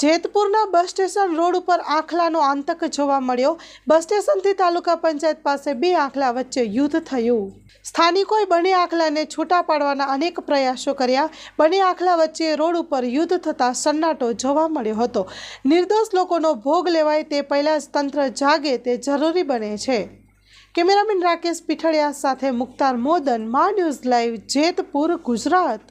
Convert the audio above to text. જેતપુરના bus station road ઉપર આખલાનો આતંક જોવા મળ્યો। બસ સ્ટેશનથી તાલુકા પંચાયત પાસે બે આખલા વચ્ચે યુદ્ધ થયું। સ્થાનિકોએ બંને આખલાને છૂટા પાડવાના અનેક પ્રયાસો કર્યા। બંને આખલા વચ્ચે રોડ ઉપર યુદ્ધ થતાં સન્નાટો જોવા મળ્યો હતો। નિર્દોષ લોકોનો ભોગ લેવાય તે પહેલાં જ તંત્ર જાગે તે જરૂરી બને છે। કેમેરામેન રાકેશ પિઠળિયા સાથે મુખ્તાર મોદન, મા ન્યૂઝ લાઈવ, જેતપુર, ગુજરાત।